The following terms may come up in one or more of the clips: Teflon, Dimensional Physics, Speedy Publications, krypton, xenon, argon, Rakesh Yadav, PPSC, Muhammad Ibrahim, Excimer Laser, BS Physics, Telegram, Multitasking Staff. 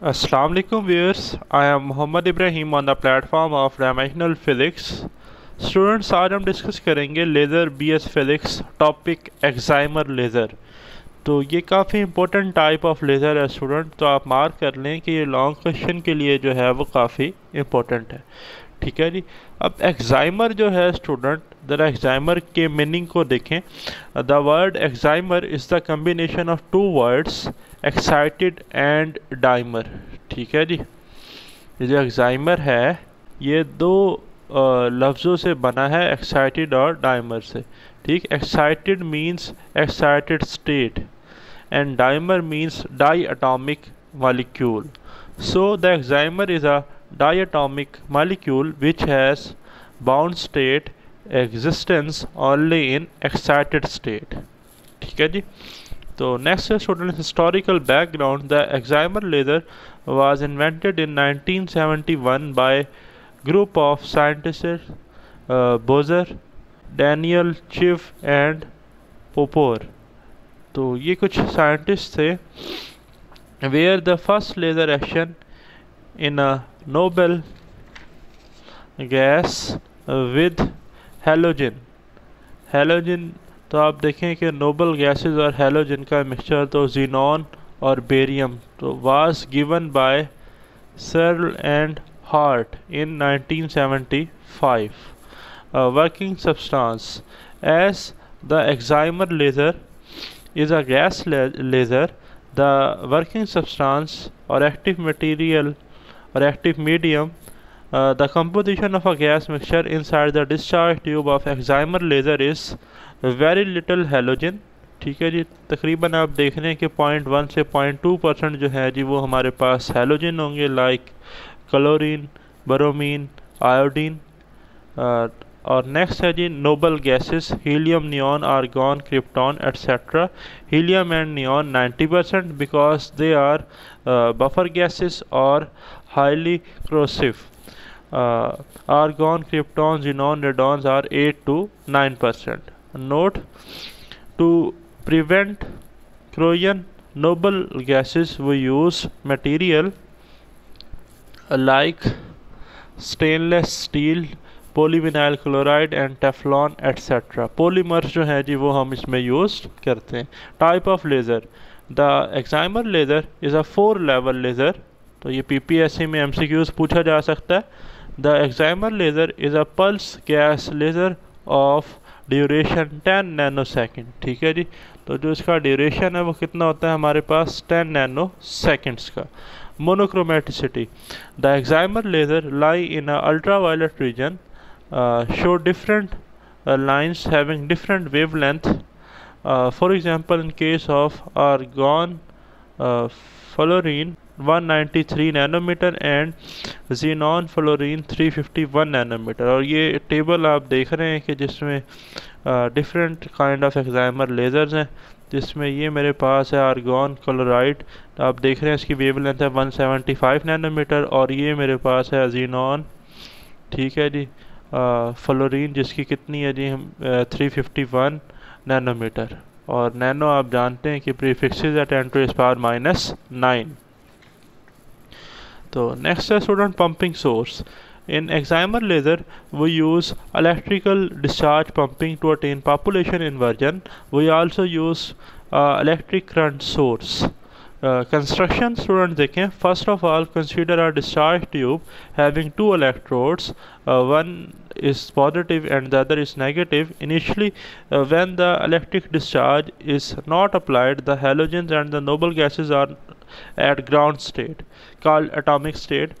Assalamu alaikum viewers, I am Muhammad Ibrahim on the platform of Dimensional Physics. Students, आज हम discuss करेंगे laser BS Physics topic excimer laser. तो ये काफ़ी important type of laser है student, तो आप मार्क कर लें कि ये लॉन्ग क्वेश्चन के लिए जो है वो काफ़ी इम्पोर्टेंट है। ठीक है जी। अब एक्साइमर जो है स्टूडेंट, ज़रा एक्साइमर के मीनिंग को देखें। The word excimer is the combination of two words excited and dimer. ठीक है जी। ये जो एक्साइमर है ये दो लफ्ज़ों से बना है, एक्साइटेड और डाइमर से। ठीक, excited means excited state and dimer means die atomic molecule. So the excimer is a die atomic molecule which has bound state existence only in excited state. ठीक है जी। तो नेक्स्ट है student historical background. The excimer laser was invented in 1971 by group of scientists Basov, Danilychev and Popov. तो ये कुछ scientist थे। Where the first laser action in a noble gas with halogen. Halogen तो आप देखें कि noble gases और halogen का मिक्सचर, तो जीनॉन और बेरियम, तो was given by Searles and Hart in 1975 working substance as the excimer laser is a gas laser. The working substance और एक्टिव मटेरियल और active medium the composition of a gas mixture inside the discharge tube of excimer laser is very little halogen। ठीक है जी। तकरीबन आप देख रहे हैं कि 0.1 से 0.2% जो है जी वो हमारे पास हेलोजन होंगे, लाइक क्लोरीन, ब्रोमीन, आयोडीन। और नेक्स्ट है जी noble gases, helium, neon, argon, krypton etcetera. Helium and neon 90% because they are buffer gases और highly corrosive। Argon, krypton, xenon, radons are 8 to 9%. Note: to prevent corrosion, noble gases we use material like stainless steel, polyvinyl chloride and Teflon etc. Polymers जो हैं जी वो हम इसमें use करते हैं। Type of laser: the excimer laser is a 4-level laser। तो ये PPSC में MCQs पूछा जा सकता है। The excimer laser is a pulse gas laser of duration 10 nanosecond। ठीक है जी। तो जो इसका duration है वो कितना होता है हमारे पास 10 nanoseconds का। Monochromaticity: the excimer laser lie in a ultraviolet region, show different lines having different wavelength। For example, in case of argon, fluorine 193 nanometre and xenon fluorine 351 nanometre. और ये टेबल आप देख रहे हैं कि जिसमें different kind of excimer lasers हैं, जिसमें ये मेरे पास है आर्गॉन क्लोराइड, आप देख रहे हैं इसकी वेवलेंथ है 175 नैनोमीटर। और ये मेरे पास है जीनॉन, ठीक है जी, फ्लोरीन जिसकी कितनी है जी 351 नैनोमीटर। और नैनो आप जानते हैं कि प्रीफिक्सेस है 10⁻⁻⁹ तो नेक्स्ट है student pumping source. In excimer laser we use electrical discharge pumping to attain population inversion. We also use electric current source. Construction student देखें। First of all consider a discharge tube having 2 electrodes, one is positive and the other is negative. Initially, when the electric discharge is not applied, the halogens and the noble gases are at ground state, called atomic state.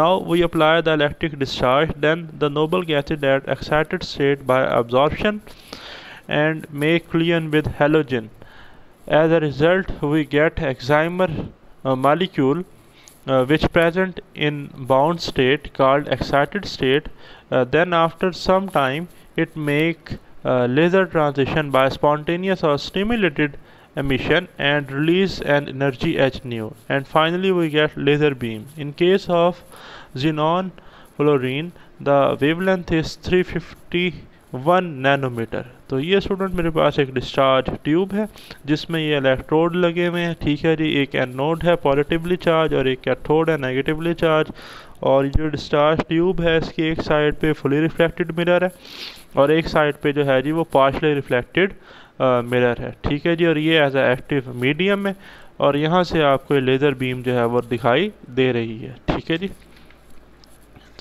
Now we apply the electric discharge, then the noble gases at excited state by absorption and make collision with halogen. As a result, we get excimer molecule which present in bound state called excited state. Then after some time it make laser transition by spontaneous or stimulated emission and release an energy h nu, and finally we get laser beam. In case of xenon fluorine the wavelength is 350 1 nanometre. तो ये student मेरे पास एक discharge tube है जिसमें ये electrode लगे हुए हैं, ठीक है जी। एक एनोड है पॉजिटिवली चार्ज और एक कैथोड है नेगेटिवली चार्ज, और जो डिस्चार्ज ट्यूब है इसकी एक साइड पे फुली रिफ्लेक्टेड मिरर है और एक साइड पे जो है जी वो पार्शली रिफ्लेक्टेड मिरर है, ठीक है जी। और ये एज ए एक्टिव मीडियम है और यहाँ से आपको लेज़र बीम जो है वो दिखाई दे रही है, ठीक है जी।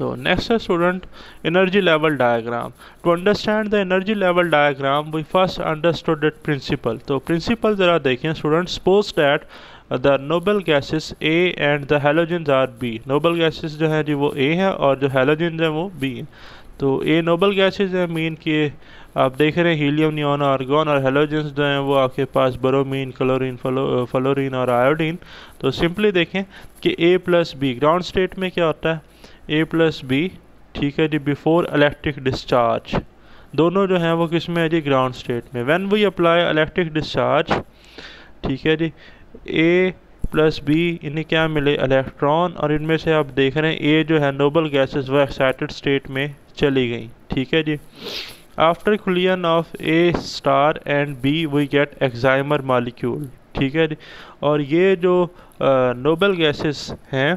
So next student, energy level diagram. To understand the energy level diagram, we first understood that principle. So principle जरा देखें students. Suppose that the noble gases A and the halogens are B. Noble gases जो हैं जी वो A हैं और जो halogens हैं वो B हैं। तो A noble gases हैं, मीन कि आप देख रहे हैं हीलियम, नियॉन, आर्गन, और हेलोजेंस जो हैं वो आपके पास ब्रोमीन, क्लोरीन, फ्लोरीन और आयोडीन। तो सिंपली देखें कि A plus B ground state में क्या होता है, ए प्लस बी, ठीक है जी, बिफोर इलेक्ट्रिक डिस्चार्ज। दोनों जो हैं वो किस में है जी, ग्राउंड स्टेट में। When we apply electric discharge, ठीक है जी, ए प्लस बी इन्हें क्या मिले, इलेक्ट्रॉन, और इनमें से आप देख रहे हैं ए जो है नोबल गैसेस वो एक्साइटेड स्टेट में चली गई, ठीक है जी। After collision of A star and B we get excimer molecule, ठीक है जी। और ये जो नोबल गैसेस हैं,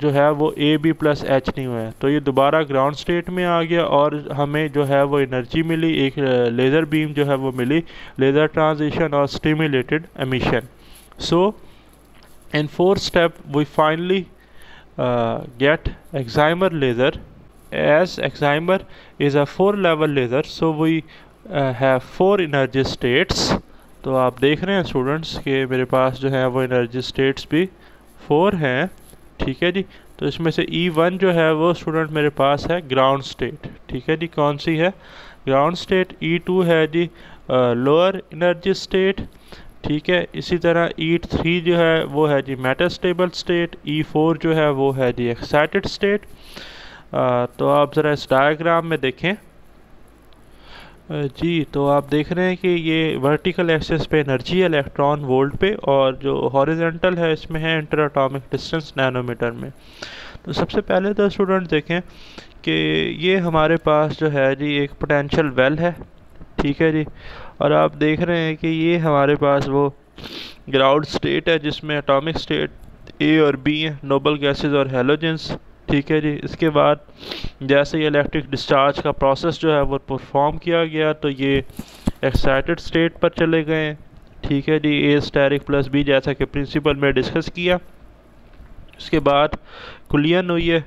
जो है वो ए बी प्लस एच नहीं हुआ है, तो ये दोबारा ग्राउंड स्टेट में आ गया और हमें जो है वो एनर्जी मिली, एक लेज़र बीम जो है वो मिली, लेज़र ट्रांजिशन और stimulated emission. So in 4 step we finally get excimer laser. As excimer is a 4 level laser, so we have 4 energy states. तो आप देख रहे हैं स्टूडेंट्स के मेरे पास जो है वो एनर्जी स्टेट्स भी 4 हैं, ठीक है जी। तो इसमें से E1 जो है वो स्टूडेंट मेरे पास है ग्राउंड स्टेट, ठीक है जी, कौन सी है, ग्राउंड स्टेट। E2 है जी लोअर एनर्जी स्टेट, ठीक है। इसी तरह E3 जो है वो है जी मैटर स्टेबल स्टेट, E4 जो है वो है जी एक्साइटेड स्टेट। तो आप ज़रा इस डायग्राम में देखें जी, तो आप देख रहे हैं कि ये वर्टिकल एक्सेस पे एनर्जी है इलेक्ट्रॉन वोल्ट पे, और जो हॉरिजेंटल है इसमें है इंटर एटॉमिक डिस्टेंस नैनोमीटर में। तो सबसे पहले तो स्टूडेंट देखें कि ये हमारे पास जो है जी एक पोटेंशियल वेल है, ठीक है जी, और आप देख रहे हैं कि ये हमारे पास वो ग्राउंड स्टेट है जिसमें एटॉमिक स्टेट ए और बी है, नोबल गैसेज और हेलोजेंस, ठीक है जी। इसके बाद जैसे ही इलेक्ट्रिक डिस्चार्ज का प्रोसेस जो है वो परफॉर्म किया गया तो ये एक्साइटेड स्टेट पर चले गए, ठीक है जी, ए स्टेरिक प्लस बी, जैसा कि प्रिंसिपल में डिस्कस किया। इसके बाद क्लियन हुई है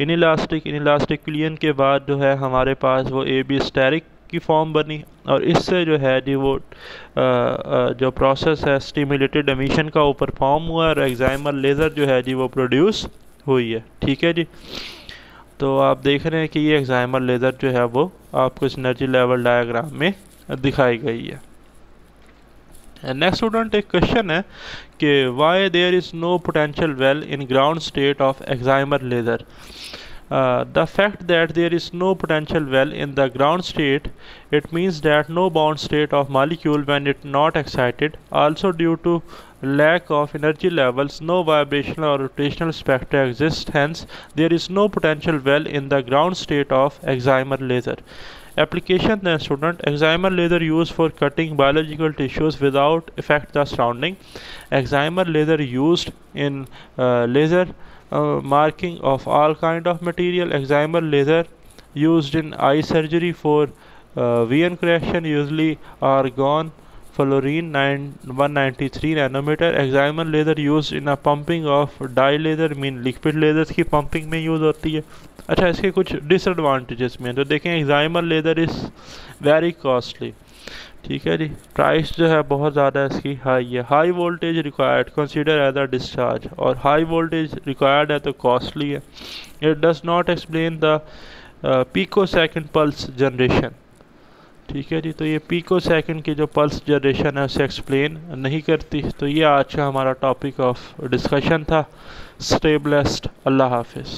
इनइलास्टिक, इनइलास्टिक क्लियन के बाद जो है हमारे पास वो ए बी स्टेरिक की फॉर्म बनी, और इससे जो है जी वो जो प्रोसेस है स्टिमुलेटेड एमिशन का वो परफॉर्म हुआ और एक्साइमर लेज़र जो है जी वो प्रोड्यूस हुई है, ठीक है जी। तो आप देख रहे हैं कि ये एक्साइमर लेज़र जो है वो आपको इस एनर्जी लेवल डायग्राम में दिखाई गई है। नेक्स्ट स्टूडेंट एक क्वेश्चन है कि why there is no potential well in ground state of excimer laser. The fact that there is no potential well in the ground state, it means that no bound state of molecule when it not excited. Also due to lack of energy levels, no vibrational or rotational spectra exists. Hence, there is no potential well in the ground state of excimer laser. Application then student, excimer laser used for cutting biological tissues without affect the surrounding. Excimer laser used in laser marking of all kind of material. Excimer laser used in eye surgery for VN correction, usually argon fluorine 193 nanometer. Excimer laser used in a pumping of dye laser, mean liquid lasers की pumping में use होती है। अच्छा, इसके कुछ disadvantages में तो देखें, excimer laser is very costly, ठीक है जी, प्राइस जो है बहुत ज़्यादा इसकी हाई है। High voltage required consider as a discharge, और हाई वोल्टेज रिक्वायर्ड है तो कॉस्टली है। It does not explain the pico second pulse generation, ठीक है जी। तो ये पीको सेकंड की जो पल्स जनरेशन है उसे एक्सप्लेन नहीं करती। तो ये आज का हमारा टॉपिक ऑफ डिस्कशन था। स्टे ब्लेस्ड, अल्लाह हाफिज़।